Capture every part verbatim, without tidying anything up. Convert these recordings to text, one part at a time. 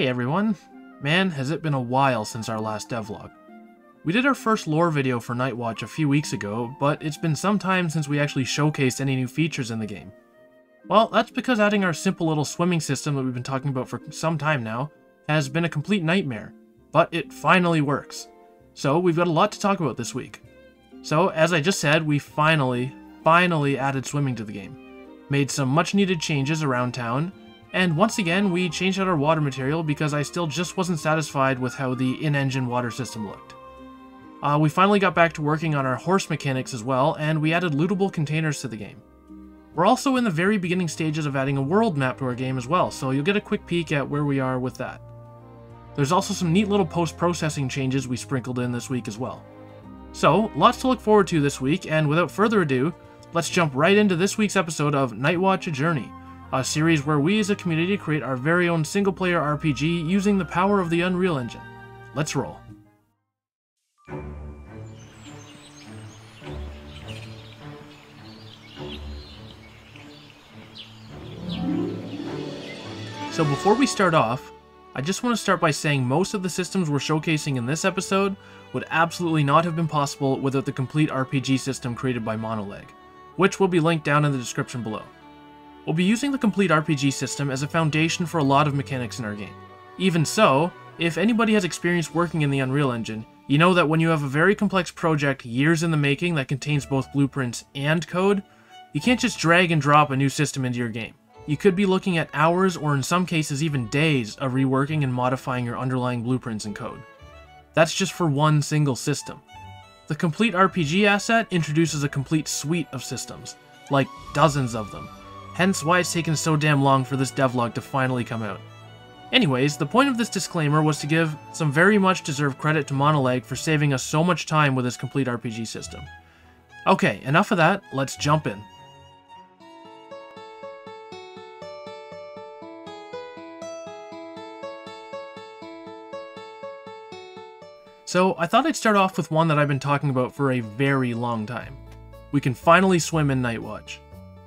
Hey everyone! Man, has it been a while since our last devlog. We did our first lore video for Knightwatch a few weeks ago, but it's been some time since we actually showcased any new features in the game. Well, that's because adding our simple little swimming system that we've been talking about for some time now has been a complete nightmare, but it finally works. So we've got a lot to talk about this week. So, as I just said, we finally, finally added swimming to the game. Made some much needed changes around town, and once again, we changed out our water material because I still just wasn't satisfied with how the in-engine water system looked. Uh, we finally got back to working on our horse mechanics as well, and we added lootable containers to the game. We're also in the very beginning stages of adding a world map to our game as well, so you'll get a quick peek at where we are with that. There's also some neat little post-processing changes we sprinkled in this week as well. So, lots to look forward to this week, and without further ado, let's jump right into this week's episode of Knightwatch: A Journey. A series where we as a community create our very own single-player R P G using the power of the Unreal Engine. Let's roll. So before we start off, I just want to start by saying most of the systems we're showcasing in this episode would absolutely not have been possible without the complete R P G system created by Monolag, which will be linked down in the description below. We'll be using the complete R P G system as a foundation for a lot of mechanics in our game. Even so, if anybody has experience working in the Unreal Engine, you know that when you have a very complex project years in the making that contains both blueprints and code, you can't just drag and drop a new system into your game. You could be looking at hours or in some cases even days of reworking and modifying your underlying blueprints and code. That's just for one single system. The complete R P G asset introduces a complete suite of systems, like dozens of them. Hence why it's taken so damn long for this devlog to finally come out. Anyways, the point of this disclaimer was to give some very much deserved credit to Monolag for saving us so much time with his complete R P G system. Okay, enough of that, let's jump in. So, I thought I'd start off with one that I've been talking about for a very long time. We can finally swim in Knightwatch.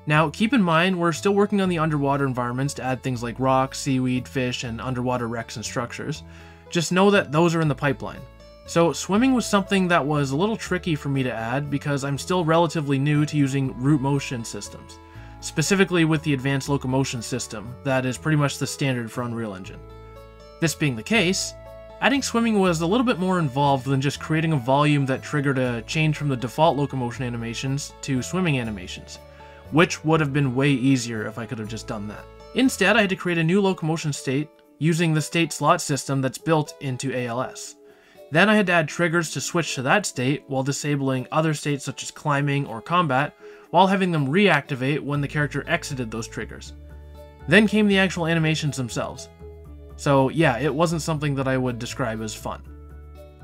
Now, keep in mind, we're still working on the underwater environments to add things like rocks, seaweed, fish, and underwater wrecks and structures. Just know that those are in the pipeline. So, swimming was something that was a little tricky for me to add because I'm still relatively new to using root motion systems, specifically with the advanced locomotion system that is pretty much the standard for Unreal Engine. This being the case, adding swimming was a little bit more involved than just creating a volume that triggered a change from the default locomotion animations to swimming animations, which would have been way easier if I could have just done that. Instead, I had to create a new locomotion state using the state slot system that's built into A L S. Then I had to add triggers to switch to that state while disabling other states such as climbing or combat, while having them reactivate when the character exited those triggers. Then came the actual animations themselves. So yeah, it wasn't something that I would describe as fun.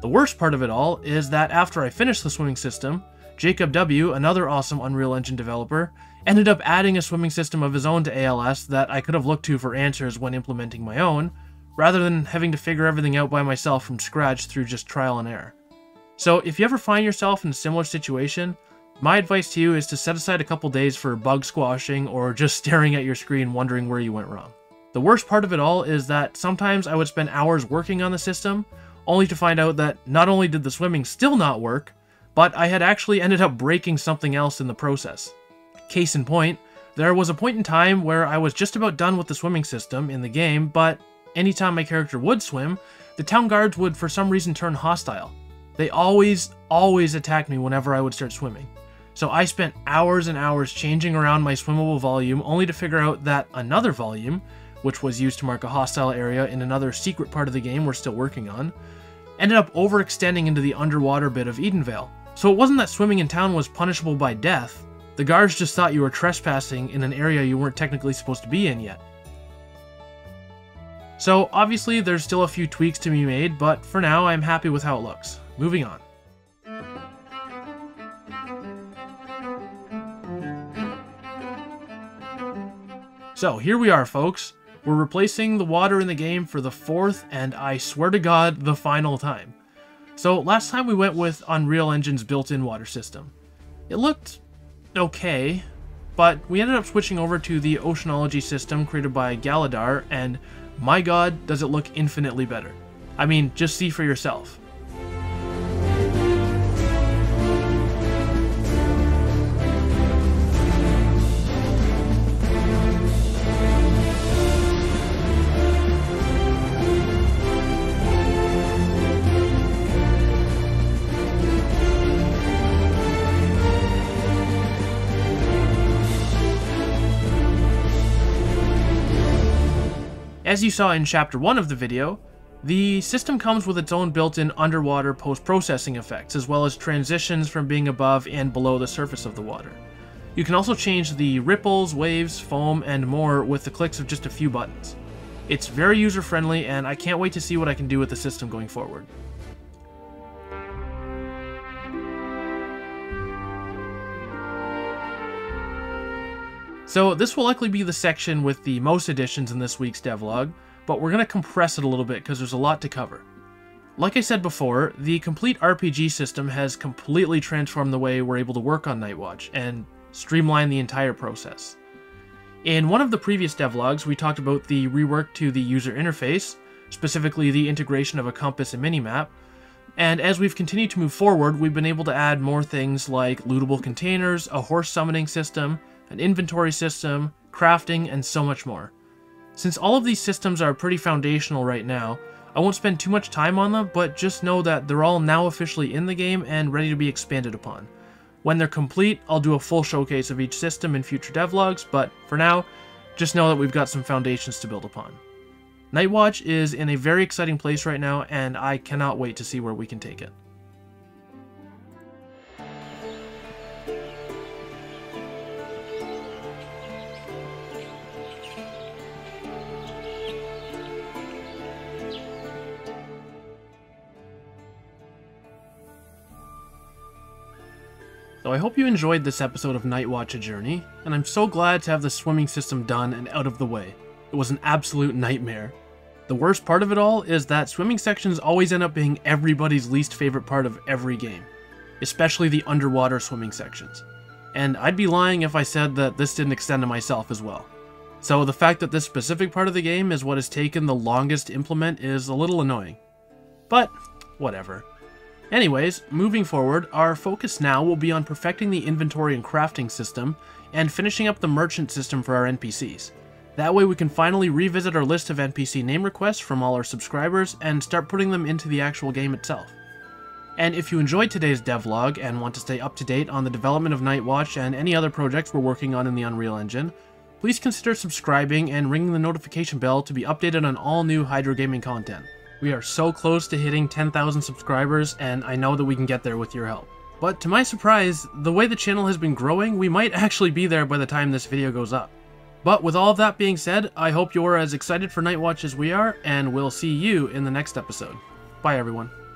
The worst part of it all is that after I finished the swimming system, Jacob W., another awesome Unreal Engine developer, ended up adding a swimming system of his own to A L S that I could have looked to for answers when implementing my own, rather than having to figure everything out by myself from scratch through just trial and error. So if you ever find yourself in a similar situation, my advice to you is to set aside a couple days for bug squashing or just staring at your screen wondering where you went wrong. The worst part of it all is that sometimes I would spend hours working on the system, only to find out that not only did the swimming still not work, but I had actually ended up breaking something else in the process. Case in point, there was a point in time where I was just about done with the swimming system in the game, but anytime my character would swim, the town guards would for some reason turn hostile. They always, always attacked me whenever I would start swimming. So I spent hours and hours changing around my swimmable volume only to figure out that another volume, which was used to mark a hostile area in another secret part of the game we're still working on, ended up overextending into the underwater bit of Edenvale. So it wasn't that swimming in town was punishable by death, the guards just thought you were trespassing in an area you weren't technically supposed to be in yet. So obviously there's still a few tweaks to be made, but for now I'm happy with how it looks. Moving on. So here we are folks, we're replacing the water in the game for the fourth and I swear to God the final time. So last time we went with Unreal Engine's built-in water system. It looked okay, but we ended up switching over to the Oceanology system created by Galadar and My God, does it look infinitely better. I mean, just see for yourself. As you saw in chapter one of the video, the system comes with its own built-in underwater post-processing effects, as well as transitions from being above and below the surface of the water. You can also change the ripples, waves, foam, and more with the clicks of just a few buttons. It's very user-friendly, and I can't wait to see what I can do with the system going forward. So this will likely be the section with the most additions in this week's devlog, but we're going to compress it a little bit because there's a lot to cover. Like I said before, the Complete R P G system has completely transformed the way we're able to work on Knightwatch and streamline the entire process. In one of the previous devlogs, we talked about the rework to the user interface, specifically the integration of a compass and minimap, and as we've continued to move forward, we've been able to add more things like lootable containers, a horse summoning system, an inventory system, crafting, and so much more. Since all of these systems are pretty foundational right now, I won't spend too much time on them, but just know that they're all now officially in the game and ready to be expanded upon. When they're complete, I'll do a full showcase of each system in future devlogs, but for now, just know that we've got some foundations to build upon. Knightwatch is in a very exciting place right now, and I cannot wait to see where we can take it. So I hope you enjoyed this episode of Knightwatch: A Journey, and I'm so glad to have the swimming system done and out of the way. It was an absolute nightmare. The worst part of it all is that swimming sections always end up being everybody's least favorite part of every game, especially the underwater swimming sections. And I'd be lying if I said that this didn't extend to myself as well. So the fact that this specific part of the game is what has taken the longest to implement is a little annoying. But whatever. Anyways, moving forward, our focus now will be on perfecting the inventory and crafting system, and finishing up the merchant system for our N P Cs. That way we can finally revisit our list of N P C name requests from all our subscribers, and start putting them into the actual game itself. And if you enjoyed today's devlog, and want to stay up to date on the development of Knightwatch and any other projects we're working on in the Unreal Engine, please consider subscribing and ringing the notification bell to be updated on all new Hydro Gaming content. We are so close to hitting ten thousand subscribers, and I know that we can get there with your help. But to my surprise, the way the channel has been growing, we might actually be there by the time this video goes up. But with all of that being said, I hope you're as excited for Knightwatch as we are, and we'll see you in the next episode. Bye everyone.